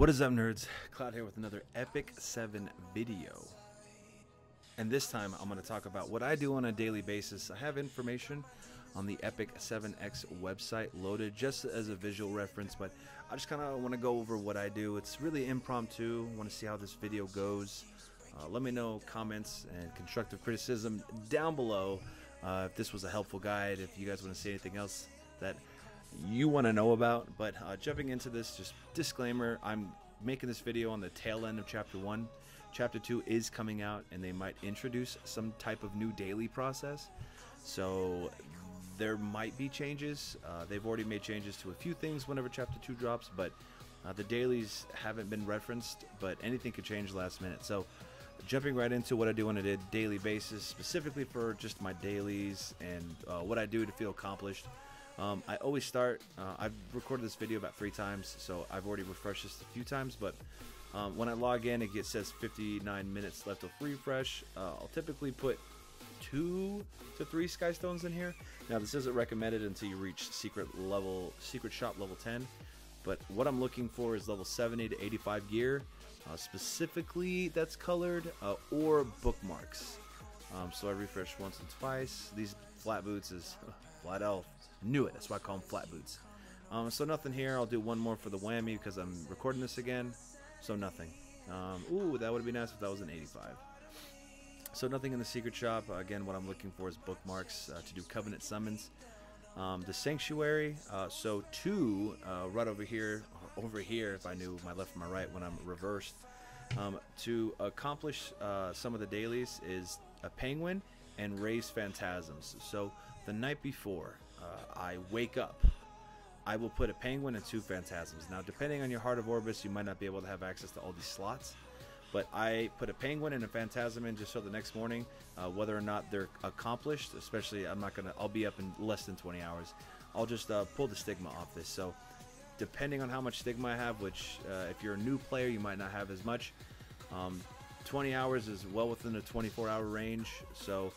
What is up, nerds? Cloud here with another Epic Seven video, and this time I'm going to talk about what I do on a daily basis. I have information on the Epic 7X website loaded just as a visual reference, but I just kind of want to go over what I do. It's really impromptu. I want to see how this video goes. Let me know comments and constructive criticism down below. If this was a helpful guide, if you guys want to see anything else that you want to know about. But jumping into this, just disclaimer, I'm making this video on the tail end of chapter 1. Chapter 2 is coming out, and they might introduce some type of new daily process, so there might be changes. They've already made changes to a few things whenever chapter 2 drops, but the dailies haven't been referenced, but anything could change last minute. So jumping right into what I do on a daily basis, specifically for just my dailies and what I do to feel accomplished. I always start, I've recorded this video about 3 times, so I've already refreshed this a few times, but when I log in, it says 59 minutes left of refresh. I'll typically put 2 to 3 Skystones in here. Now, this isn't recommended until you reach secret shop level 10, but what I'm looking for is level 70 to 85 gear, specifically that's colored, or bookmarks. So I refresh once and twice. These flat boots is flat elf. Knew it. That's why I call them flat boots. So nothing here. I'll do one more for the whammy because I'm recording this again. So nothing. Ooh, that would be nice if that was an 85. So nothing in the secret shop. Again, what I'm looking for is bookmarks to do covenant summons. The sanctuary. So 2 right over here. If I knew my left and my right when I'm reversed. To accomplish some of the dailies is a penguin and raise phantasms. So the night before I wake up, I will put a penguin and 2 phantasms. Now, depending on your Heart of Orbis, you might not be able to have access to all these slots, but I put a penguin and a phantasm in just so the next morning, whether or not they're accomplished, especially I'll be up in less than 20 hours. I'll just pull the stigma off this. So depending on how much stigma I have, which if you're a new player, you might not have as much. 20 hours is well within the 24-hour range. So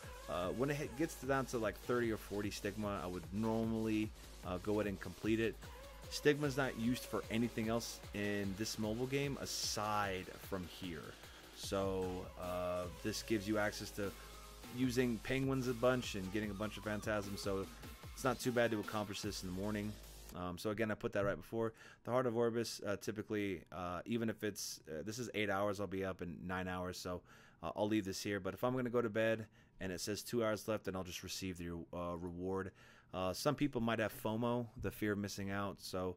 when it gets down to like 30 or 40 stigma, I would normally go ahead and complete it. Stigma is not used for anything else in this mobile game aside from here. So this gives you access to using penguins a bunch and getting a bunch of phantasms. So it's not too bad to accomplish this in the morning. So again, I put that right before the Heart of Orbis. Typically, even if it's this is 8 hours, I'll be up in 9 hours. So I'll leave this here. But if I'm going to go to bed and it says 2 hours left, then I'll just receive the reward. Some people might have FOMO, the fear of missing out. So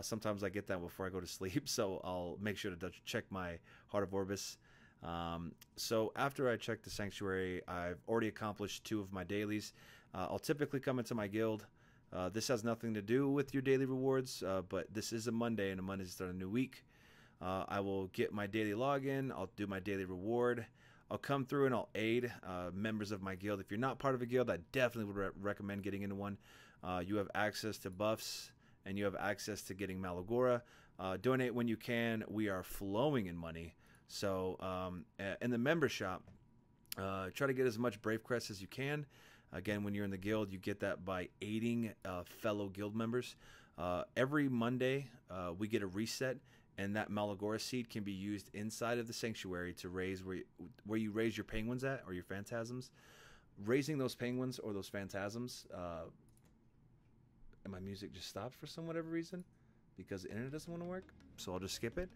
sometimes I get that before I go to sleep. So I'll make sure to check my Heart of Orbis. So after I check the sanctuary, I've already accomplished 2 of my dailies. I'll typically come into my guild. This has nothing to do with your daily rewards, but this is a Monday, and a Monday starts a new week. I will get my daily login. I'll do my daily reward. I'll come through and I'll aid members of my guild. If you're not part of a guild, I definitely would recommend getting into one. You have access to buffs, and you have access to getting Molagora. Donate when you can. We are flowing in money. So in the member shop, try to get as much Brave Crest as you can. Again, when you're in the guild, you get that by aiding fellow guild members. Every Monday, we get a reset, and that Molagora seed can be used inside of the sanctuary to raise where you raise your penguins at, or your phantasms. Raising those penguins or those phantasms. And my music just stopped for some whatever reason because the internet doesn't want to work, so I'll just skip it.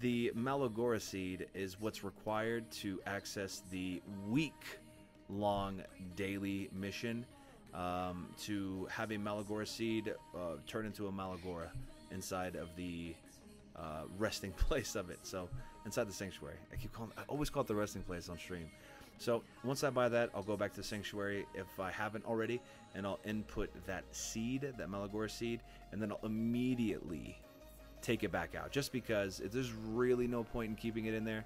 The Molagora seed is what's required to access the week-long daily mission to have a Molagora seed turn into a Molagora inside of the resting place of it. So inside the sanctuary, I always call it the resting place on stream. So once I buy that, I'll go back to sanctuary if I haven't already, and I'll input that seed, that Molagora seed, and then I'll immediately take it back out, just because there's really no point in keeping it in there.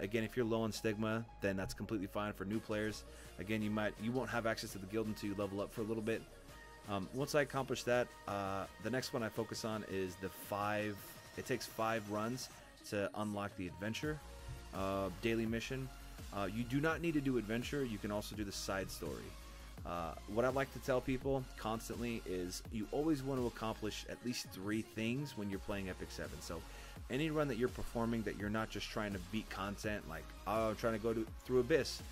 Again, if you're low on stigma, then that's completely fine for new players. Again, you won't have access to the guild until you level up for a little bit. Once I accomplish that, the next one I focus on is the 5. It takes 5 runs to unlock the adventure daily mission. You do not need to do adventure. You can also do the side story. What I like to tell people constantly is you always want to accomplish at least 3 things when you're playing Epic 7. So any run that you're performing that you're not just trying to beat content, like, oh, I'm trying to go through Abyss,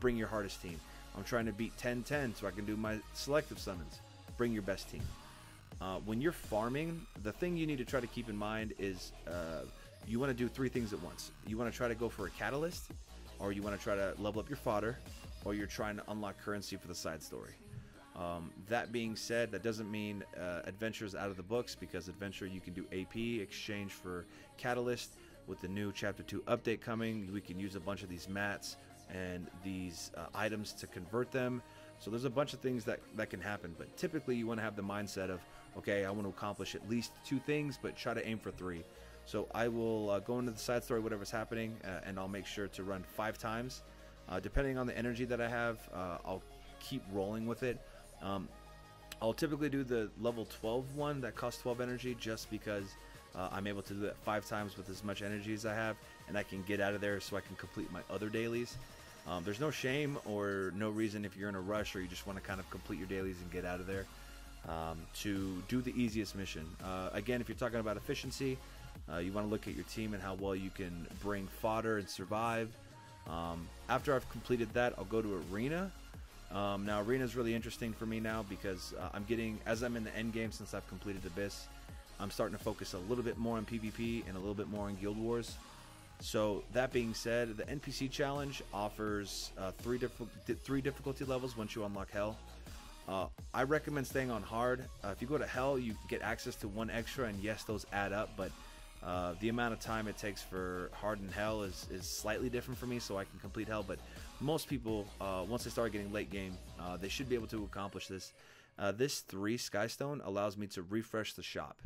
bring your hardest team. I'm trying to beat 10-10 so I can do my selective summons, bring your best team. When you're farming, the thing you need to try to keep in mind is you want to do 3 things at once. You want to try to go for a catalyst, or you want to try to level up your fodder, or you're trying to unlock currency for the side story. That being said, that doesn't mean adventures out of the books, because adventure you can do AP, exchange for catalyst. With the new Chapter 2 update coming, we can use a bunch of these mats and these items to convert them. So there's a bunch of things that can happen, but typically you want to have the mindset of, okay, I want to accomplish at least 2 things, but try to aim for 3. So I will go into the side story, whatever's happening, and I'll make sure to run 5 times. Depending on the energy that I have, I'll keep rolling with it. I'll typically do the level 12 one that costs 12 energy, just because I'm able to do that 5 times with as much energy as I have, and I can get out of there so I can complete my other dailies. There's no shame or no reason if you're in a rush or you just want to kind of complete your dailies and get out of there to do the easiest mission. Again, if you're talking about efficiency, you want to look at your team and how well you can bring fodder and survive. After I've completed that, I'll go to Arena. Now Arena is really interesting for me now, because as I'm in the end game, since I've completed Abyss, I'm starting to focus a little bit more on PvP and a little bit more on Guild Wars. So that being said, the NPC challenge offers 3 difficulty levels once you unlock Hell. I recommend staying on hard. If you go to Hell, you get access to 1 extra, and yes, those add up, but the amount of time it takes for hard and Hell is slightly different for me, so I can complete Hell. But most people, once they start getting late game, they should be able to accomplish this. This 3 Skystone allows me to refresh the shop.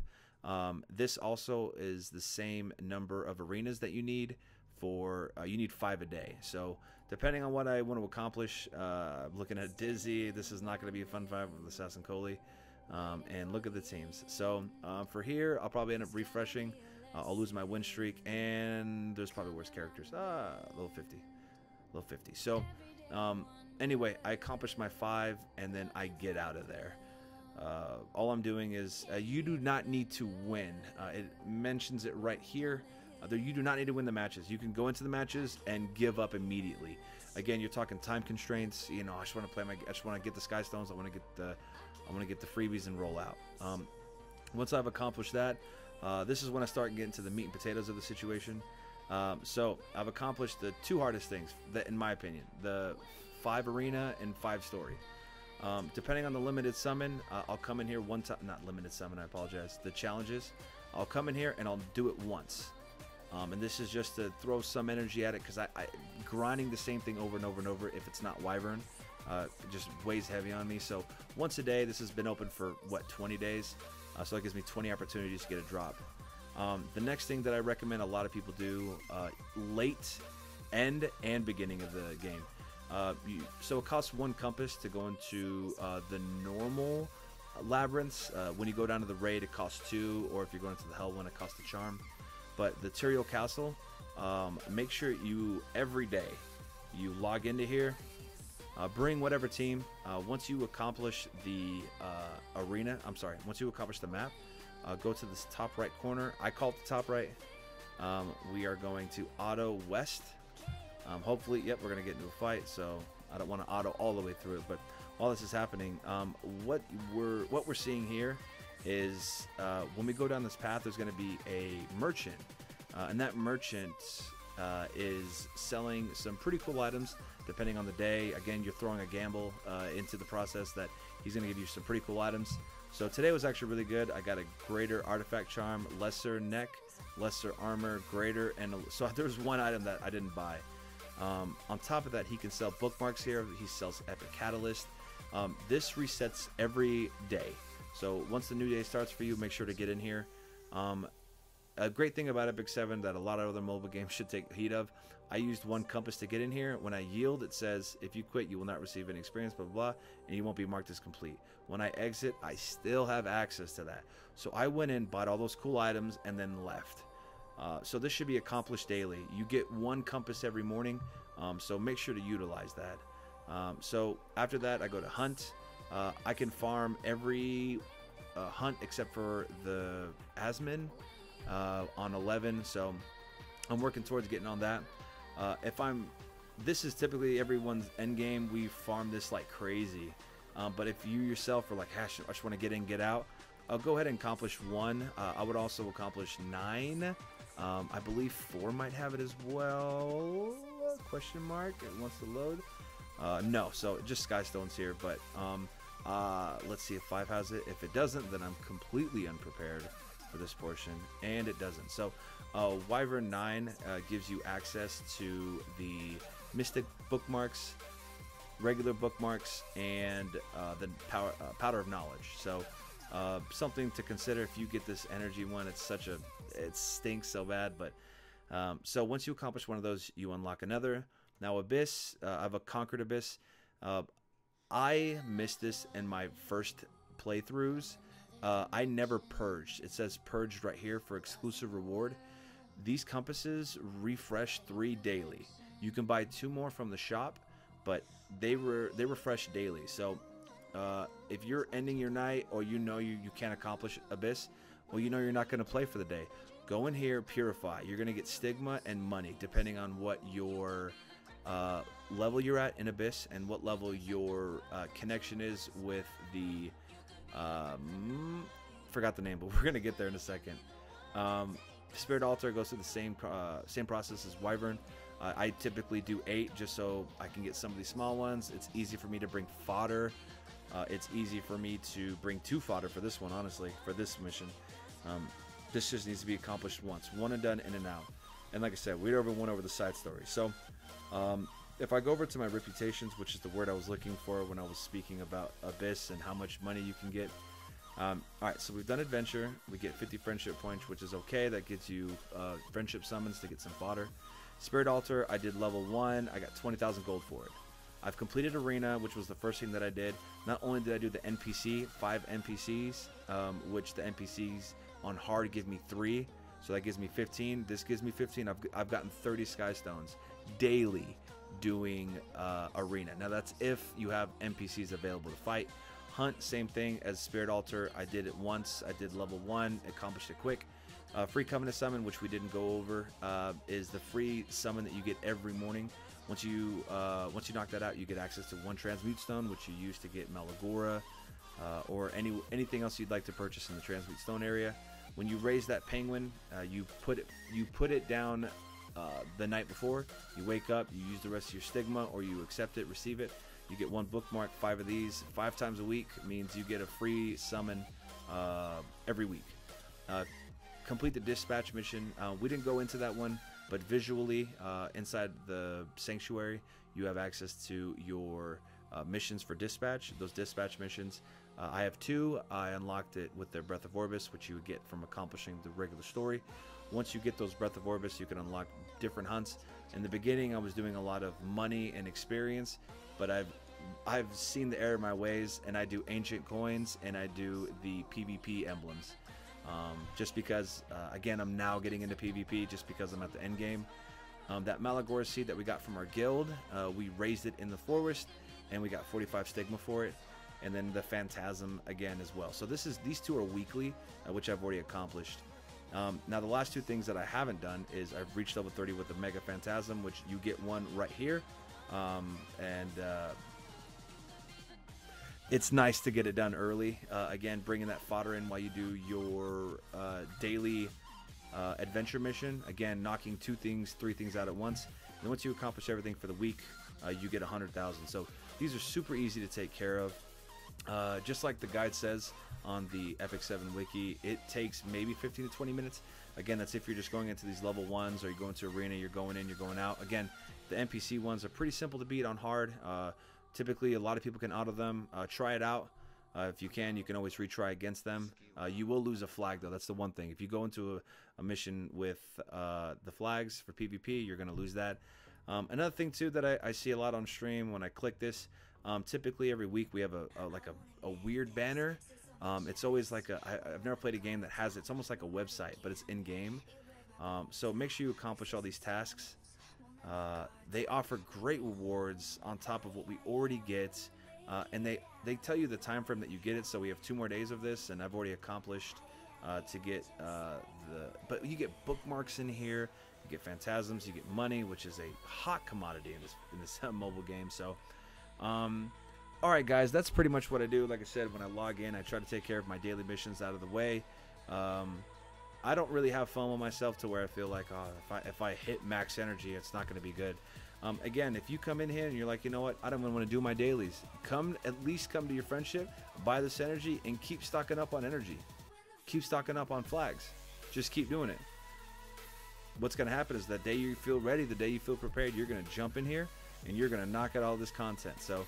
This also is the same number of arenas that you need for, you need 5 a day. So depending on what I want to accomplish, I'm looking at Dizzy. This is not going to be a fun fight with Assassin Coley. And look at the teams. So for here, I'll probably end up refreshing. I'll lose my win streak, and there's probably worse characters. Level 50. Level 50. So anyway, I accomplished my 5, and then I get out of there. All I'm doing is, you do not need to win. It mentions it right here. You do not need to win the matches. You can go into the matches and give up immediately. Again, you're talking time constraints. You know, I just want to get the Skystones. I want to get the freebies and roll out. Once I've accomplished that, this is when I start getting to the meat and potatoes of the situation. So I've accomplished the 2 hardest things, that, in my opinion, the 5 arena and 5 story. Depending on the limited summon, I'll come in here one time, not limited summon, I apologize, the challenges. I'll come in here and I'll do it once. And this is just to throw some energy at it, because I grinding the same thing over and over and over, if it's not Wyvern, just weighs heavy on me. So once a day, this has been open for, what, 20 days? So that gives me 20 opportunities to get a drop. The next thing that I recommend a lot of people do, late, end, and beginning of the game. So it costs 1 compass to go into the normal labyrinths. When you go down to the raid, it costs 2, or if you're going into the Hellwind, it costs a charm. But the Tyrael Castle, make sure you, every day, you log into here, bring whatever team. Once you accomplish the arena, once you accomplish the map, go to this top right corner. I call it the top right. We are going to Otto West. Hopefully, yep, we're going to get into a fight, so I don't want to auto all the way through it, but while this is happening, what we're seeing here is when we go down this path, there's going to be a merchant, and that merchant is selling some pretty cool items depending on the day. Again, you're throwing a gamble into the process that he's going to give you some pretty cool items. So today was actually really good. I got a greater artifact charm, lesser neck, lesser armor, greater, and so there's one item that I didn't buy. On top of that, he can sell bookmarks here. He sells Epic Catalyst. This resets every day. So once the new day starts for you, make sure to get in here. A great thing about Epic 7 that a lot of other mobile games should take heed of, I used 1 compass to get in here. When I yield, it says, if you quit, you will not receive any experience, blah, blah, blah, and you won't be marked as complete. When I exit, I still have access to that. So I went in, bought all those cool items, and then left. So this should be accomplished daily. You get 1 compass every morning, so make sure to utilize that. So after that, I go to hunt. I can farm every hunt except for the Asmin on 11. So I'm working towards getting on that. This is typically everyone's end game. We farm this like crazy. But if you yourself are like, hash, I just want to get in, get out, I'll go ahead and accomplish one. I would also accomplish 9. I believe 4 might have it as well. Question mark. It wants to load. No, so just Skystones here. But let's see if 5 has it. If it doesn't, then I'm completely unprepared for this portion. And it doesn't. So Wyvern 9 gives you access to the Mystic bookmarks, regular bookmarks, and the Powder of Knowledge. So something to consider if you get this energy one. It's such a, it stinks so bad, but so once you accomplish one of those, you unlock another. Now Abyss, I've conquered Abyss. I missed this in my first playthroughs. I never purged. It says purged right here for exclusive reward. These compasses refresh 3 daily. You can buy 2 more from the shop, but they refresh daily. So if you're ending your night, or you know you can't accomplish Abyss, well, you know you're not going to play for the day. Go in here, purify. You're going to get stigma and money depending on what your level you're at in Abyss and what level your connection is with the forgot the name, but we're going to get there in a second. Spirit Altar goes through the same process as Wyvern. I typically do 8 just so I can get some of these small ones. It's easy for me to bring fodder. It's easy for me to bring 2 fodder for this one, honestly, for this mission. This just needs to be accomplished once. One and done, in and out. And like I said, we already went over the side story. So if I go over to my reputations, which is the word I was looking for when I was speaking about Abyss and how much money you can get. All right, so we've done adventure. We get 50 friendship points, which is okay. That gets you friendship summons to get some fodder. Spirit Altar, I did level 1. I got 20,000 gold for it. I've completed Arena, which was the first thing that I did. Not only did I do the NPC, 5 NPCs, which the NPCs on hard give me 3. So that gives me 15. This gives me 15. I've gotten 30 Skystones daily doing Arena. Now that's if you have NPCs available to fight. Hunt, same thing as Spirit Altar. I did it once. I did level 1, accomplished it quick. Free Covenant Summon, which we didn't go over, is the free summon that you get every morning. Once you knock that out, you get access to 1 Transmute Stone, which you use to get Molagora or anything else you'd like to purchase in the Transmute Stone area. When you raise that penguin, you put it down the night before. You wake up, you use the rest of your stigma, or you accept it, receive it. You get 1 bookmark, 5 of these. 5 times a week means you get a free summon every week. Complete the dispatch mission. We didn't go into that one, but visually inside the sanctuary, you have access to your missions for dispatch. Those dispatch missions, I have 2. I unlocked it with the Breath of Orbis, which you would get from accomplishing the regular story. Once you get those Breath of Orbis, you can unlock different hunts. In the beginning, I was doing a lot of money and experience, but I've seen the error in my ways, and I do ancient coins and I do the PvP emblems. Just because, again, I'm now getting into PvP just because I'm at the end game. That Malagora seed that we got from our guild, we raised it in the forest, and we got 45 stigma for it. And then the Phantasm again as well. So these two are weekly, which I've already accomplished. Now the last 2 things that I haven't done is I've reached level 30 with the Mega Phantasm, which you get 1 right here, it's nice to get it done early. Again, bringing that fodder in while you do your daily adventure mission. Again, knocking 3 things out at once. And once you accomplish everything for the week, you get 100,000. So these are super easy to take care of. Just like the guide says on the Epic 7 wiki, it takes maybe 15 to 20 minutes. Again, that's if you're just going into these level 1s, or you're going to Arena, you're going in, you're going out. Again, the NPC ones are pretty simple to beat on hard. Typically, a lot of people can auto them. Try it out. If you can, you can always retry against them. You will lose a flag, though. That's the one thing. If you go into a mission with the flags for PvP, you're going to lose that. Another thing, too, that I see a lot on stream when I click this, typically every week we have a weird banner. It's always like I've never played a game that has it. It's almost like a website, but it's in-game. So make sure you accomplish all these tasks. They offer great rewards on top of what we already get, and they tell you the time frame that you get it. So we have 2 more days of this, and I've already accomplished to get But you get bookmarks in here, you get phantasms, you get money, which is a hot commodity in this mobile game. So, all right, guys, that's pretty much what I do. Like I said, when I log in, I try to take care of my daily missions out of the way. I don't really have fun with myself to where I feel like, oh, if I hit max energy, it's not going to be good. Again, if you come in here and you're like, you know what, I don't even want to do my dailies, at least come to your friendship, buy this energy, and keep stocking up on energy. Keep stocking up on flags. Just keep doing it. What's going to happen is that day you feel ready, the day you feel prepared, you're going to jump in here and you're going to knock out all this content. So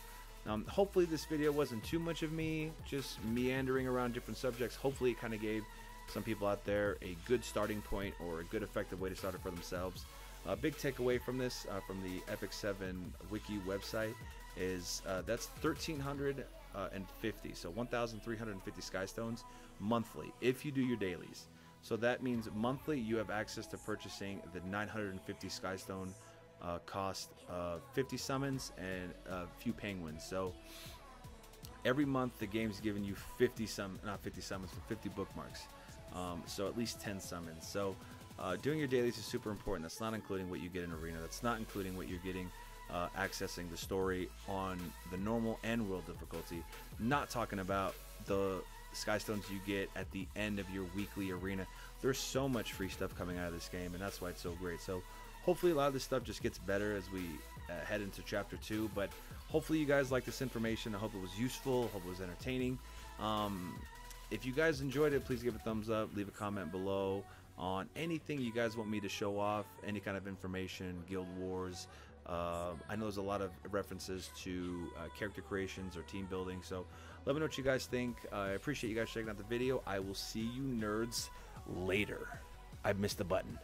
hopefully this video wasn't too much of me just meandering around different subjects. Hopefully it kind of gave some people out there a good starting point or a good effective way to start it for themselves. A big takeaway from this, from the Epic 7 wiki website, is that's 1,350, so 1,350 Skystones monthly if you do your dailies. So that means monthly you have access to purchasing the 950 Skystone cost 50 summons and a few penguins. So every month the game's giving you 50 bookmarks. So at least 10 summons. So doing your dailies is super important. That's not including what you get in Arena. That's not including what you're getting accessing the story on the normal and world difficulty. Not talking about the Skystones you get at the end of your weekly Arena. There's so much free stuff coming out of this game, and that's why it's so great. So hopefully a lot of this stuff just gets better as we head into Chapter 2. But hopefully you guys like this information. I hope it was useful. I hope it was entertaining. If you guys enjoyed it, please give it a thumbs up, leave a comment below on anything you guys want me to show off, any kind of information, Guild Wars. I know there's a lot of references to character creations or team building, so let me know what you guys think. I appreciate you guys checking out the video. I will see you nerds later. I missed the button.